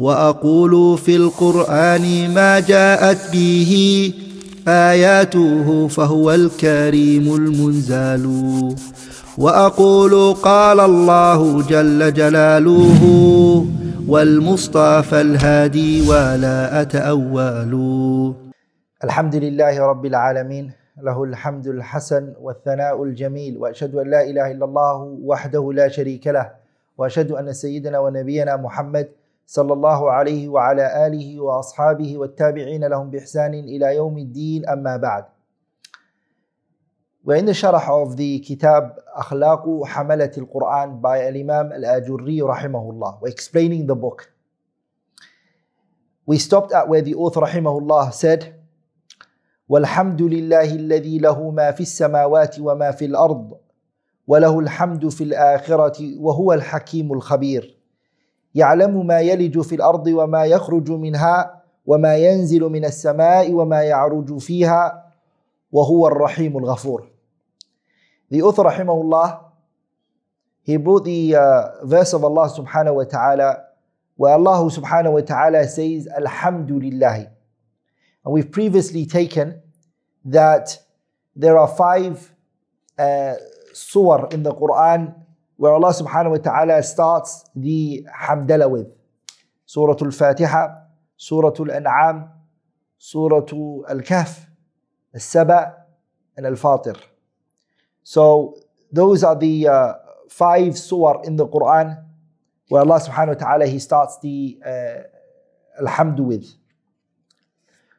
وأقول في القرآن ما جاءت به آياته فهو الكريم المنزال وأقول قال الله جل جلاله والمصطفى الهادي ولا أتأول الحمد لله رب العالمين له الحمد الحسن والثناء الجميل وأشهد أن لا إله إلا الله وحده لا شريك له وأشهد أن سيدنا ونبينا محمد صلى الله عليه وعلى آله وأصحابه والتابعين لهم بإحسان إلى يوم الدين أما بعد. We're in the sharh of the Kitab Akhlaq Hamalat al-Quran by Al-Imam Al-Ajurri rahimahullah. We're explaining the book. We stopped at where the author rahimahullah said, وَالْحَمْدُ لِلَّهِ الَّذِي لَهُ مَا فِي السَّمَاوَاتِ وَمَا فِي الْأَرْضِ وَلَهُ الْحَمْدُ فِي الْآخِرَةِ وَهُوَ الْحَكِيمُ الْخَبِيرُ يَعْلَمُ مَا يَلِجُ فِي الْأَرْضِ وَمَا يَخْرُجُ مِنْهَا وَمَا يَنْزِلُ مِنَ السَّمَاءِ وَمَا يَعْرُجُ فِيهَا وَهُوَ الرَّحِيمُ الْغَفُورُ. The author rahimahullah, he brought the verse of Allah subhanahu wa ta'ala where Allah subhanahu wa ta'ala says Alhamdulilah. And we've previously taken that there are five surah in the Quran where Allah subhanahu wa ta'ala starts the hamdala with. Surah Al-Fatiha, Surah Al-An'am, Surah Al-Kahf, Al-Saba and Al-Fatir. So those are the five surah in the Quran where Allah subhanahu wa ta'ala he starts the Alhamdu with.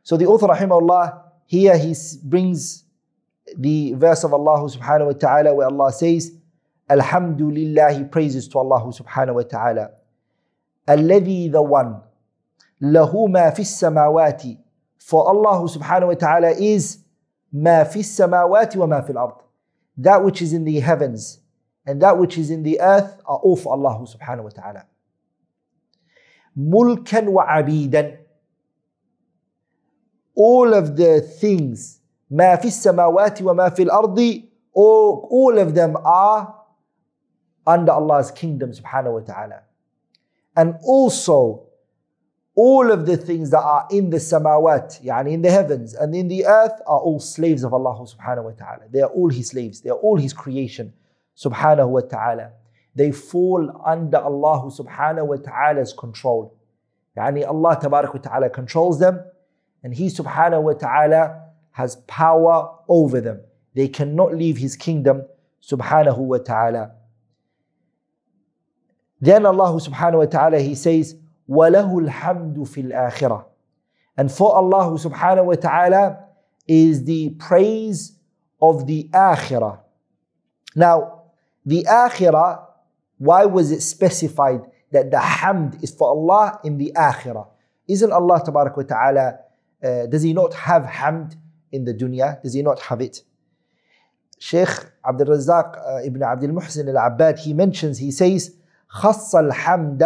So the author rahimahullah here he brings the verse of Allah subhanahu wa ta'ala where Allah says Alhamdulillah, praises to Allah subhanahu wa ta'ala. Alladhi, the one, lahu ma fis samawati, for Allah subhanahu wa ta'ala is ma fis samawati wa ma fil ard, that which is in the heavens and that which is in the earth are all for Allah subhanahu wa ta'ala. Mulkan wa abidan, all of the things, ma fi samawati wa ma fi al-ardi, all of them are under Allah's kingdom subhanahu wa ta'ala. And also all of the things that are in the samawat, yani in the heavens and in the earth, are all slaves of Allah subhanahu wa ta'ala. They are all his slaves, they are all his creation subhanahu wa ta'ala. They fall under Allah subhanahu wa ta'ala's control. Yani Allah tabarak wa ta'ala controls them, and he subhanahu wa ta'ala has power over them. They cannot leave his kingdom subhanahu wa ta'ala. Then Allah subhanahu wa ta'ala he says وَلَهُ الْحَمْدُ فِي الْآخِرَةِ, and for Allah subhanahu wa ta'ala is the praise of the akhirah. Now the akhirah, why was it specified that the hamd is for Allah in the akhirah? Isn't Allah tabarak wa ta'ala, does he not have hamd in the dunya? Does he not have it? Shaykh Abdul Razzaq Ibn Abdul Muhsin Al-Abbad, he mentions, he says, خَصَّ الْحَمْدَ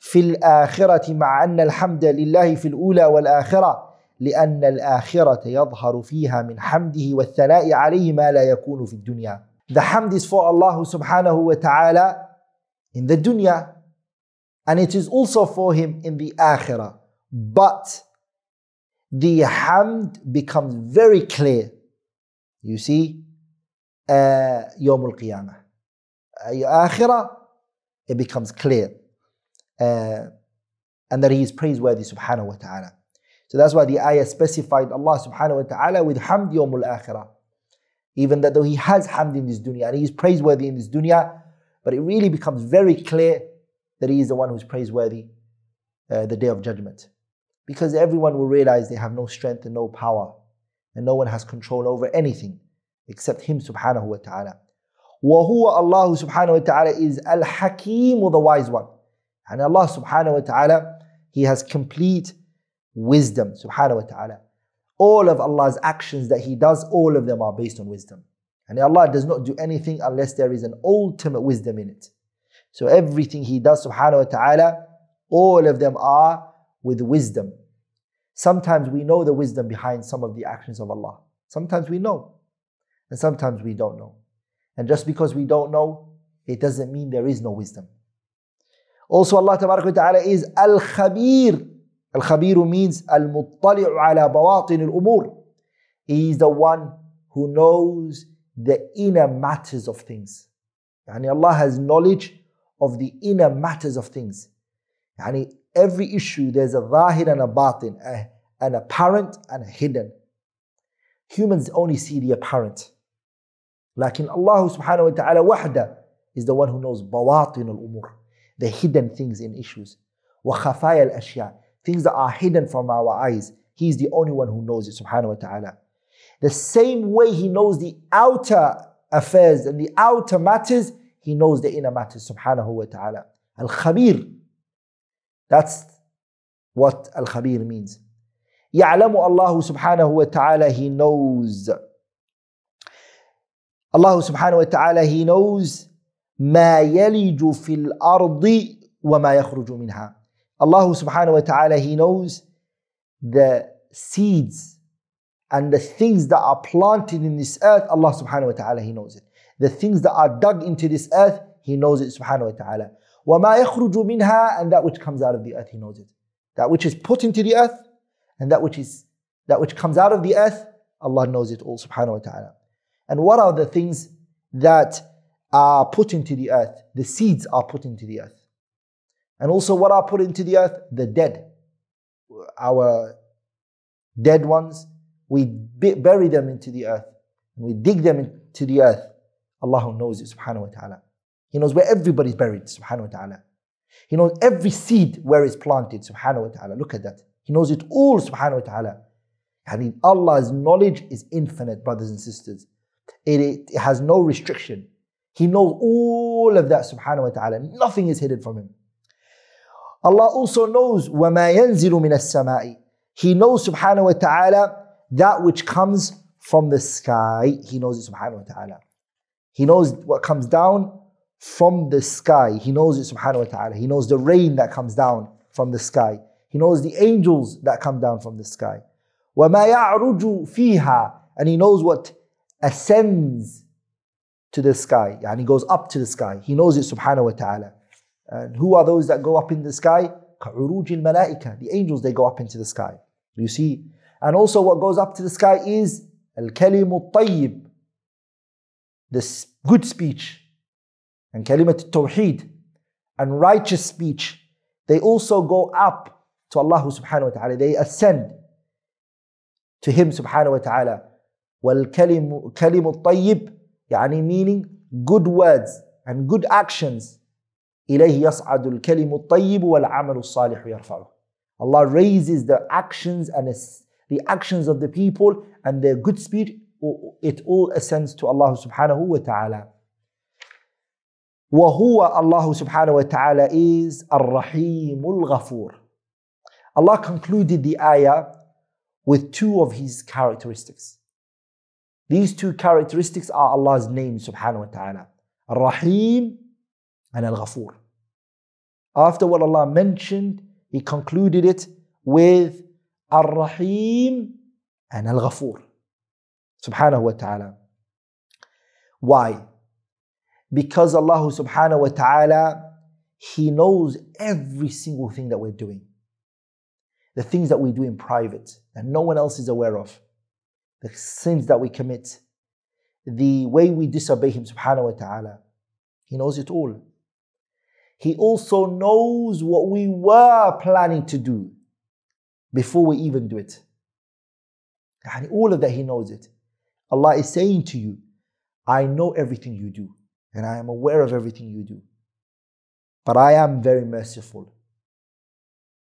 فِي الْآخِرَةِ مَعَ أَنَّ الْحَمْدَ لِلَّهِ فِي الْأُولَى وَالْآخِرَةِ لِأَنَّ الْآخِرَةَ يَظْهَرُ فِيهَا مِنْ حَمْدِهِ وَالثَّنَاءِ عَلَيْهِ مَا لَا يَكُونُ فِي الدُّنْيَا. The hamd is for Allah subhanahu wa ta'ala in the dunya, and it is also for him in the akhirah. But the hamd becomes very clear, you see, Yawm al-Qiyamah. Akhirah, it becomes clear. And that he is praiseworthy subhanahu wa ta'ala. So that's why the ayah specified Allah subhanahu wa ta'ala with hamd Yawm al-Akhirah. Even though he has hamd in this dunya and he is praiseworthy in this dunya, but it really becomes very clear that he is the one who is praiseworthy the day of judgment. Because everyone will realize they have no strength and no power, and no one has control over anything except him subhanahu wa ta'ala. وَهُوَ Allah subhanahu wa ta'ala is al-Hakim, or the wise one. And Allah subhanahu wa ta'ala, he has complete wisdom subhanahu wa ta'ala. All of Allah's actions that he does, all of them are based on wisdom. And Allah does not do anything unless there is an ultimate wisdom in it. So everything he does subhanahu wa ta'ala, all of them are with wisdom. Sometimes we know the wisdom behind some of the actions of Allah. Sometimes we know, and sometimes we don't know. And just because we don't know, it doesn't mean there is no wisdom. Also, Allah Ta'ala is Al-Khabir. Al-Khabiru means Al-Muttali'u ala bawatin al-umur. He is the one who knows the inner matters of things. Yani Allah has knowledge of the inner matters of things. Yani every issue, there's a zahir and a batin, an apparent and a hidden. Humans only see the apparent. Lakin Allah subhanahu wa ta'ala wahda is the one who knows bawatin al-umur, the hidden things in issues. Wa khafaya al-ashya, things that are hidden from our eyes. He is the only one who knows it, subhanahu wa ta'ala. The same way He knows the outer affairs and the outer matters, He knows the inner matters, subhanahu wa ta'ala. Al-Khabir. That's what Al-Khabir means. يَعْلَمُ اللَّهُ سُبْحَانَهُ وَتَعَالَى, He knows. Allah subhanahu wa ta'ala, He knows مَا يَلِجُ فِي الْأَرْضِ وَمَا يَخْرُجُ مِنْهَا. Allah subhanahu wa ta'ala, He knows the seeds and the things that are planted in this earth. Allah subhanahu wa ta'ala, He knows it. The things that are dug into this earth, He knows it, subhanahu wa ta'ala. وَمَا يَخْرُجُ مِنْهَا, and that which comes out of the earth, He knows it. That which is put into the earth and that which comes out of the earth, Allah knows it all, subhanahu wa ta'ala. And what are the things that are put into the earth? The seeds are put into the earth. And also what are put into the earth? The dead. Our dead ones, we bury them into the earth. We dig them into the earth. Allah knows it, subhanahu wa ta'ala. He knows where everybody's buried, subhanahu wa ta'ala. He knows every seed where it's planted, subhanahu wa ta'ala. Look at that. He knows it all, subhanahu wa ta'ala. Yani Allah's knowledge is infinite, brothers and sisters. It has no restriction. He knows all of that, subhanahu wa ta'ala. Nothing is hidden from Him. Allah also knows وَمَا يَنْزِلُ مِنَ السَّمَاءِ. He knows, subhanahu wa ta'ala, that which comes from the sky. He knows it, subhanahu wa ta'ala. He knows what comes down from the sky. He knows it, subhanahu wa ta'ala. He knows the rain that comes down from the sky. He knows the angels that come down from the sky. وَمَا يَعْرُجُ فِيهَا. And He knows what ascends to the sky. Yani goes up to the sky. He knows it, subhanahu wa ta'ala. And who are those that go up in the sky? كَعُرُوجِ الْمَلَائِكَةِ. The angels, they go up into the sky. You see? And also what goes up to the sky is الْكَلِمُ الطَّيِّبُ, the good speech. And kalimat Tawheed and righteous speech. They also go up to Allah subhanahu wa ta'ala. They ascend to Him subhanahu wa ta'ala. وَالْكَلِمُ الطَّيِّبُ, يعني meaning good words and good actions. إِلَيْهِ يَصْعَدُ الْكَلِمُ الطَّيِّبُ وَالْعَمَلُ الصَّالِحُ يَرْفَعُهُ. Allah raises the actions and the actions of the people and their good speech. It all ascends to Allah subhanahu wa ta'ala. وَهُوَ, Allah subhanahu wa ta'ala is الرحيم الغفور. Allah concluded the ayah with two of His characteristics. These two characteristics are Allah's name subhanahu wa ta'ala. Ar-Rahim and Al-Ghafur. After what Allah mentioned, He concluded it with Ar-Rahim and Al-Ghafur subhanahu wa ta'ala. Why? Because Allah subhanahu wa ta'ala, He knows every single thing that we're doing. The things that we do in private that no one else is aware of. The sins that we commit. The way we disobey Him subhanahu wa ta'ala. He knows it all. He also knows what we were planning to do before we even do it. And all of that, He knows it. Allah is saying to you, I know everything you do. And I am aware of everything you do. But I am very merciful.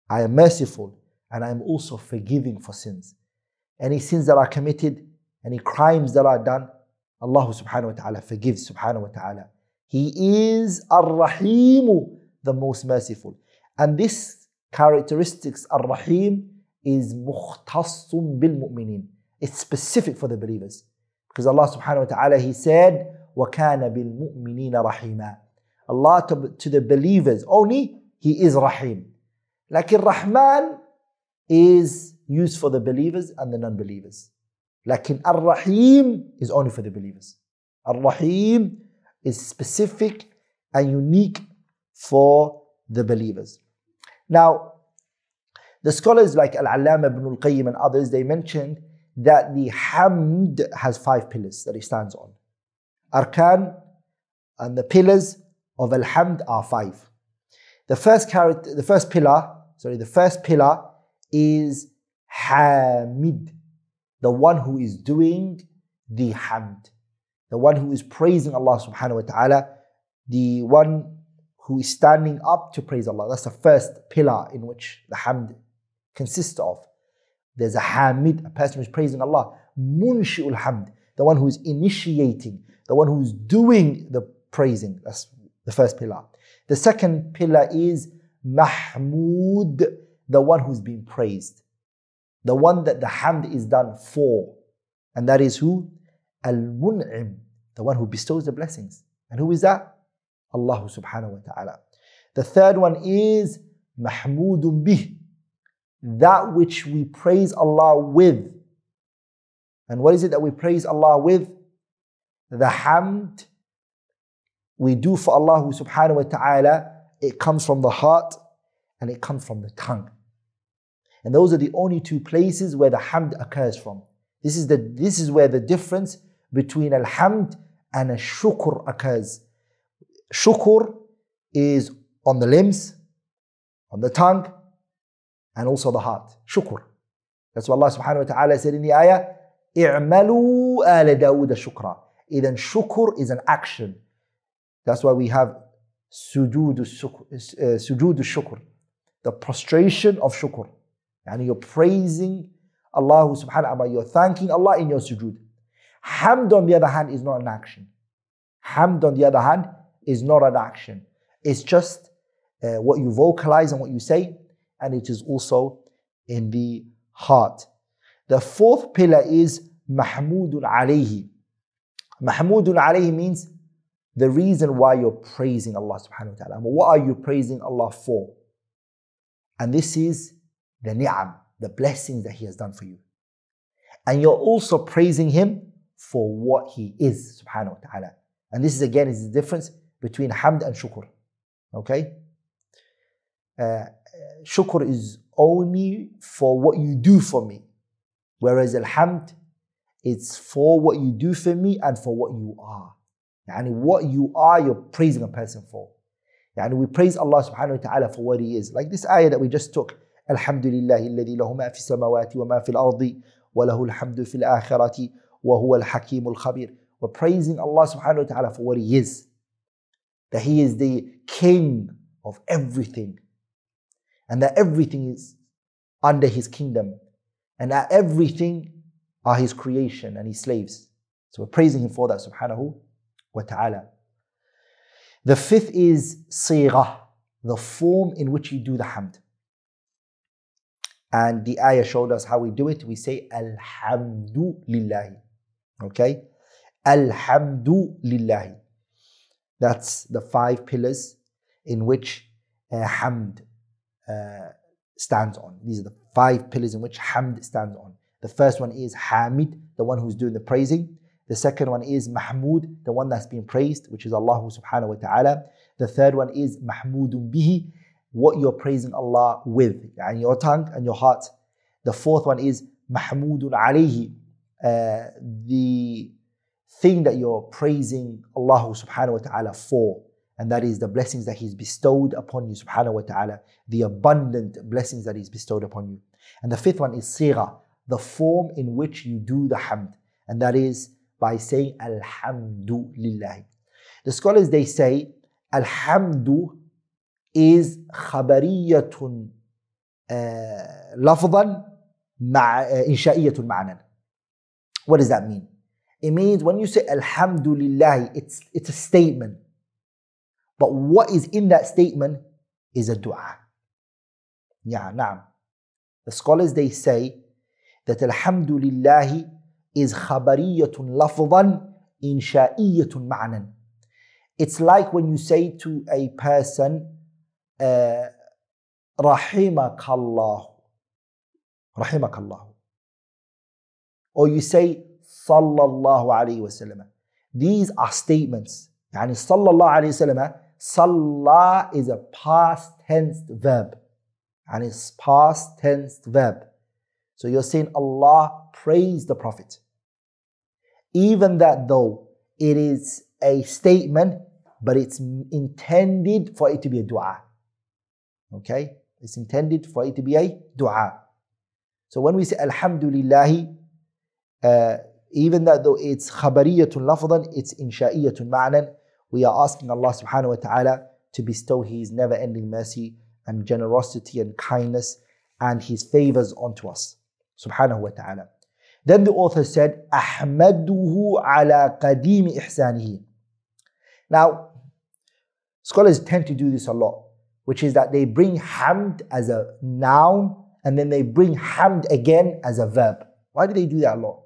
I am merciful. And I am also forgiving for sins. Any sins that are committed, any crimes that are done, Allah subhanahu wa ta'ala forgives subhanahu wa ta'ala. He is Ar-Rahim, the most merciful. And this characteristics, Ar-Rahim, is mukhtassun bil mu'minin. It's specific for the believers. Because Allah subhanahu wa ta'ala, He said, وَكَانَ بِالْمُؤْمِنِينَ رَحِيمًا. Allah to the believers only, He is Rahim. Lakin Rahman is used for the believers and the non-believers. Lakin Ar-Rahim is only for the believers. Ar-Rahim is specific and unique for the believers. Now, the scholars like Al-Allama Ibn al-Qayyim and others, they mentioned that the hamd has 5 pillars that he stands on. Arkan and the pillars of Al-Hamd are 5. The first pillar is Hamid, the one who is doing the hamd, the one who is praising Allah subhanahu wa ta'ala, the one who is standing up to praise Allah. That's the first pillar in which the hamd consists of. There's a hamid, a person who's praising Allah. Munshi'ul hamd, the one who's initiating, the one who's doing the praising. That's the first pillar. The second pillar is mahmud, the one who's been praised, the one that the hamd is done for. And that is who? Al-mun'im, the one who bestows the blessings. And who is that? Allah subhanahu wa ta'ala. The third one is mahmudun bih, that which we praise Allah with. And what is it that we praise Allah with? The hamd we do for Allah subhanahu wa ta'ala, it comes from the heart and it comes from the tongue. And those are the only 2 places where the hamd occurs from. This is where the difference between al-hamd and al-shukr occurs. Shukr is on the limbs, on the tongue, and also the heart. Shukr. That's what Allah subhanahu wa ta'ala said in the ayah, اِعْمَلُوا آلَ دَاوُدَ شُكْرًا. Then shukr is an action. That's why we have sujood al-shukr, the prostration of shukr. And you're praising Allah subhanahu wa ta'ala, you're thanking Allah in your sujood. Hamd on the other hand is not an action. Hamd on the other hand is not an action. It's just what you vocalize and what you say, and it is also in the heart. The fourth pillar is mahmudun alayhi. Mahmudun alayhi means the reason why you're praising Allah subhanahu wa ta'ala. What are you praising Allah for? And this is the ni'am, the blessings that He has done for you. And you're also praising Him for what He is subhanahu wa ta'ala. And this is again is the difference between hamd and shukr. Okay? Shukr is only for what you do for me, whereas alhamd, it's for what you do for me and for what you are. And what you are, you're praising a person for. And we praise Allah subhanahu wa ta'ala for what He is. Like this ayah that we just took, Alhamdulilah alladhi lahu ma fi samawati wa ma fil ardi wa lahu alhamdu fil akhirati wa huwa al-hakimul khabir. We're praising Allah subhanahu wa ta'ala for what He is, that He is the king of everything, and that everything is under His kingdom, and that everything are His creation and His slaves. So we're praising Him for that subhanahu wa ta'ala. The fifth is sighah, the form in which you do the hamd. And the ayah showed us how we do it. We say Alhamdulillahi. Okay? Alhamdulillahi. That's the 5 pillars in which hamd stands on. These are the 5 pillars in which hamd stands on. The first one is hamid, the one who's doing the praising. The second one is mahmud, the one that's being praised, which is Allah subhanahu wa ta'ala. The third one is mahmudun bihi, what you're praising Allah with, and your tongue and your heart. The fourth one is mahmudun alayhi, the thing that you're praising Allah subhanahu wa ta'ala for, and that is the blessings that He's bestowed upon you subhanahu wa ta'ala, the abundant blessings that He's bestowed upon you. And the fifth one is sigha, the form in which you do the hamd, and that is by saying Alhamdulillah. The scholars, they say Alhamdu is khabariyatun lafdan insha'iyatun ma'nan. What does that mean? It means when you say Alhamdulillah, it's a statement. But what is in that statement is a dua. Yeah, naam. The scholars, they say that Alhamdulillah is khabariyatun lafdan insha'iyatun ma'nan. It's like when you say to a person, Rahimakallahu. Rahimakallahu. Or you say Sallallahu Alaihi Wasallam. These are statements. Yani Sallallahu Alaihi Wasallam, Salla is a past tense verb. And it's past tense verb. So you're saying Allah praised the Prophet. Even that though it is a statement, but it's intended for it to be a dua. Okay? It's intended for it to be a dua. So when we say Alhamdulilah, even that though it's khabariyatun lafdan, it's insha'iyatun ma'nan, we are asking Allah subhanahu wa ta'ala to bestow His never-ending mercy and generosity and kindness and His favors onto us, subhanahu wa ta'ala. Then the author said, Ahmaduhu ala qadimi ihsanihi. Now, scholars tend to do this a lot, which is that they bring hamd as a noun and then they bring hamd again as a verb. Why do they do that a lot?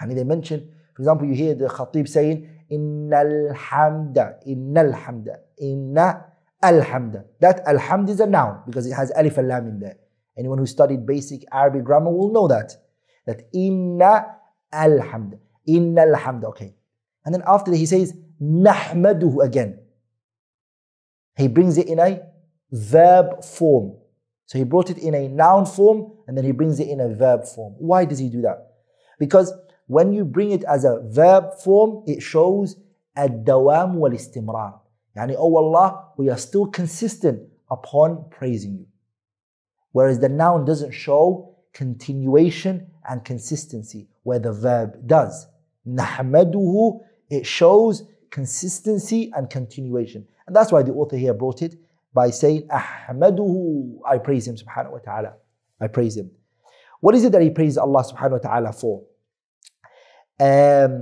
I mean, they mention, for example, you hear the Khatib saying, Innal hamda, innal hamda, inna alhamda. That alhamd is a noun because it has alif and lam in there. Anyone who studied basic Arabic grammar will know that. That inna alhamd, inna alhamd, okay. And then after that he says, nahmaduhu again. He brings it in a verb form. So he brought it in a noun form and then he brings it in a verb form. Why does he do that? Because when you bring it as a verb form, it shows ad-dawam wal-istimrar. Yani, oh Allah, we are still consistent upon praising you. Whereas the noun doesn't show continuation and consistency, where the verb does. Nahmaduhu, it shows consistency and continuation. And that's why the author here brought it by saying, Ahmaduhu, I praise him, subhanahu wa ta'ala. I praise him. What is it that he praises Allah subhanahu wa ta'ala for? Ala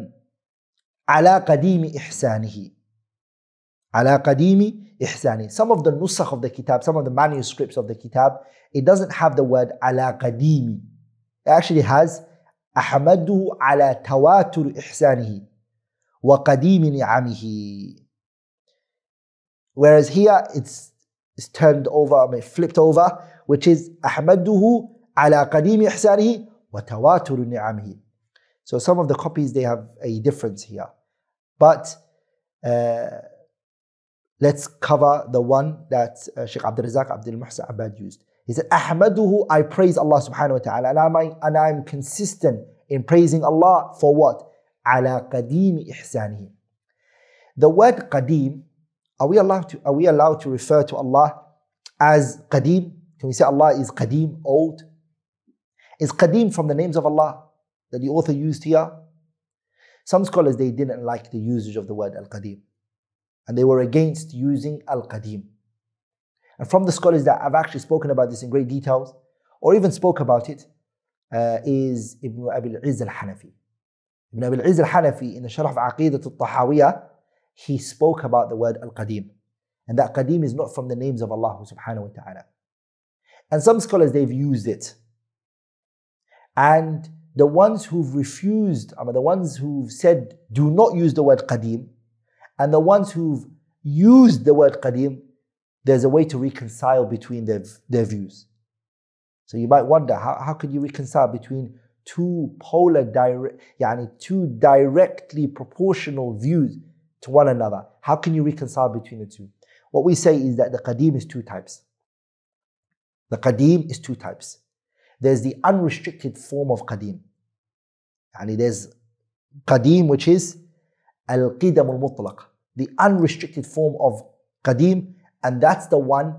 qadimi ihsanihi. Ala qadimi ihsanihi. Some of the nusakh of the kitab, some of the manuscripts of the kitab, it doesn't have the word ala qadimi. It actually has ahmaduhu ala tawatur ihsanihi wa qadimi ni'amihi. Whereas here it's turned over, I mean, flipped over, which is ahmaduhu ala qadimi ihsanihi wa tawatur ni'amihi. So some of the copies, they have a difference here. But let's cover the one that Shaykh Abdul Razzaq Ibn Abdul Muhsin Al-Abbad used. He said, Ahmaduhu, I praise Allah subhanahu wa ta'ala. And I'm consistent in praising Allah for what? Ala qadimi ihsanihi. The word qadim, are we allowed to refer to Allah as qadim? Can we say Allah is qadim, old? Is qadim from the names of Allah that the author used here? Some scholars, they didn't like the usage of the word al-qadim, and they were against using al-qadim. And from the scholars that have actually spoken about this in great details, or even spoke about it, is Ibn Abil Izz al Hanafi. Ibn Abil Izz al Hanafi, in the Sharh Aqeedat al Tahawiyyah, he spoke about the word al-qadim, and that qadim is not from the names of Allah subhanahu wa ta'ala. And some scholars, they've used it. And the ones who've refused, I mean, the ones who've said, do not use the word qadim, and the ones who've used the word qadim, there's a way to reconcile between their views. So you might wonder, how could you reconcile between two directly proportional views to one another? How can you reconcile between the two? What we say is that the qadim is two types. The qadim is two types. There's the unrestricted form of qadim. Yani there's qadim, which is al-qidam al-mutlaq, the unrestricted form of qadim, and that's the one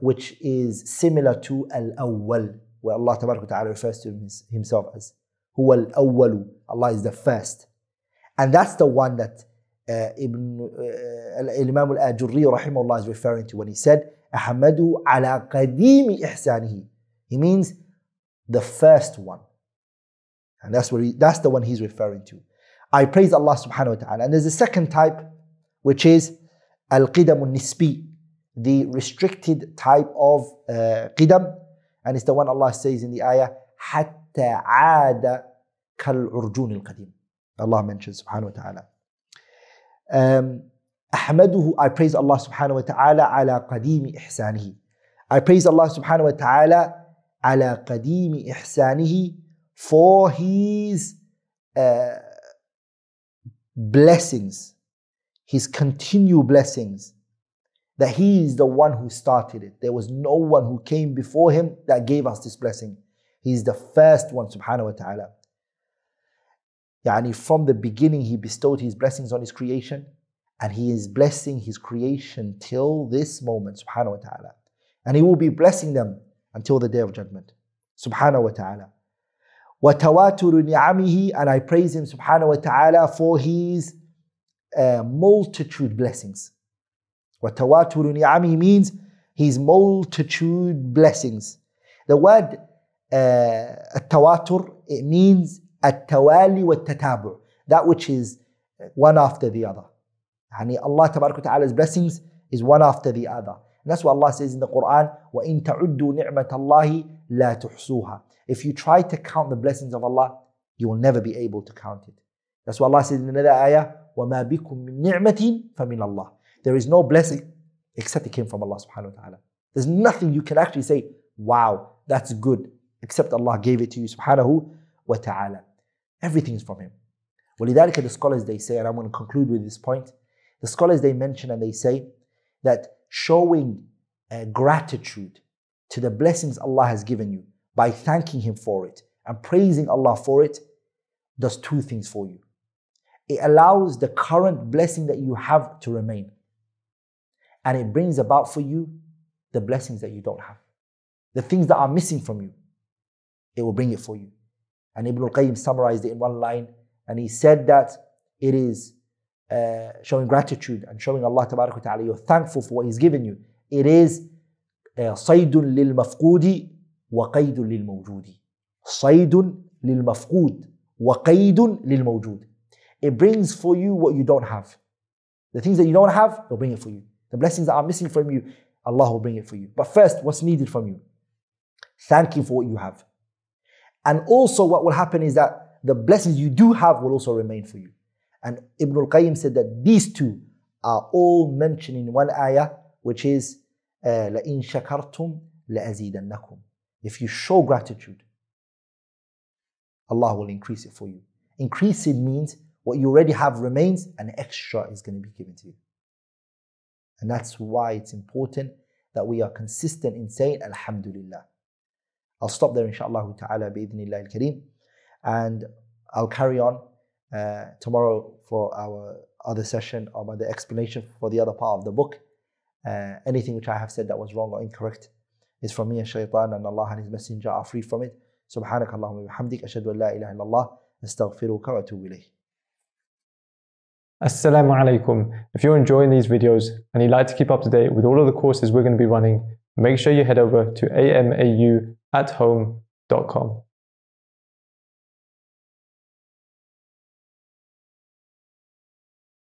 which is similar to al-awwal, where Allah ta'ala refers to himself as huwa al-awwalu, Allah is the first. And that's the one that Al-Imam Al-Ajurri rahimahullah is referring to when he said, Ahmadu ala qadimi ihsanihi. He means the first one. And that's the one he's referring to. I praise Allah subhanahu wa ta'ala. And there's a second type, which is al-qidam al-nisbi, the restricted type of qidam. And it's the one Allah says in the ayah, hatta aada kal-urjun al-qadim. Allah mentions subhanahu wa ta'ala. Ahmaduhu, I praise Allah subhanahu wa ta'ala ala qadimi ihsanihi. I praise Allah subhanahu wa ta'ala ala qadimi ihsanihi, for his blessings, His continued blessings, that He is the one who started it. There was no one who came before Him that gave us this blessing. He is the first one, subhanahu wa ta'ala. Yani from the beginning He bestowed His blessings on His creation, and He is blessing His creation till this moment, subhanahu wa ta'ala. And He will be blessing them until the Day of Judgment, subhanahu wa ta'ala. وَتَوَاتُرُ نِعَمِهِ, and I praise Him, subhanahu wa ta'ala, for His multitude blessings. وَتَوَاتُرُ نِعَمِهِ means His multitude blessings. The word التواتر, it means التوالي والتتابع, that which is one after the other. Yani Allah tabarak wa ta'ala's blessings is one after the other. And that's what Allah says in the Quran, وَإِن تَعُدُّوا نِعْمَةَ اللَّهِ لَا تُحْصُوهَا. If you try to count the blessings of Allah, you will never be able to count it. That's what Allah says in another ayah, وَمَا بِكُم مِّن نِعْمَةٍ فَمِنَ اللَّهِ. There is no blessing except it came from Allah subhanahu wa ta'ala. There's nothing you can actually say, wow, that's good, except Allah gave it to you subhanahu wa ta'ala. Everything is from Him. وَلِذَلِكَ the scholars, they say, and I'm going to conclude with this point, the scholars, they mention and they say that showing gratitude to the blessings Allah has given you by thanking Him for it and praising Allah for it does two things for you. It allows the current blessing that you have to remain, and it brings about for you the blessings that you don't have. The things that are missing from you, it will bring it for you. And Ibn al-Qayyim summarized it in one line, and he said that it is showing gratitude and showing Allah tabarak wa ta'ala you're thankful for what He's given you. It is صَيْدٌ لِلْمَفْقُودِ وَقَيْدٌ لِلْمَوْجُودِ. صَيْدٌ لِلْمَفْقُودِ وَقَيْدٌ لِلْمَوْجُودِ. It brings for you what you don't have. The things that you don't have, He'll bring it for you. The blessings that are missing from you, Allah will bring it for you. But first, what's needed from you? Thank Him for what you have. And also what will happen is that the blessings you do have will also remain for you. And Ibn al-Qayyim said that these two are all mentioned in one ayah, which is لَإِن شَكَرْتُمْ لَأَزِيدَنَّكُمْ. If you show gratitude, Allah will increase it for you. Increase it means what you already have remains, and extra is going to be given to you. And that's why it's important that we are consistent in saying Alhamdulillah. I'll stop there inshaAllah ta'ala bi-idhnillah al-kareem, and I'll carry on tomorrow for our other session or the explanation for the other part of the book. Anything which I have said that was wrong or incorrect is from me and shaitan, and Allah and His Messenger are free from it. Subhanak Allahumma wa bihamdik, ashhadu an la ilaha illallah, astaghfiruka wa atubu ilayh. Assalamu alaikum. If you're enjoying these videos and you'd like to keep up to date with all of the courses we're going to be running, make sure you head over to amau@home.com.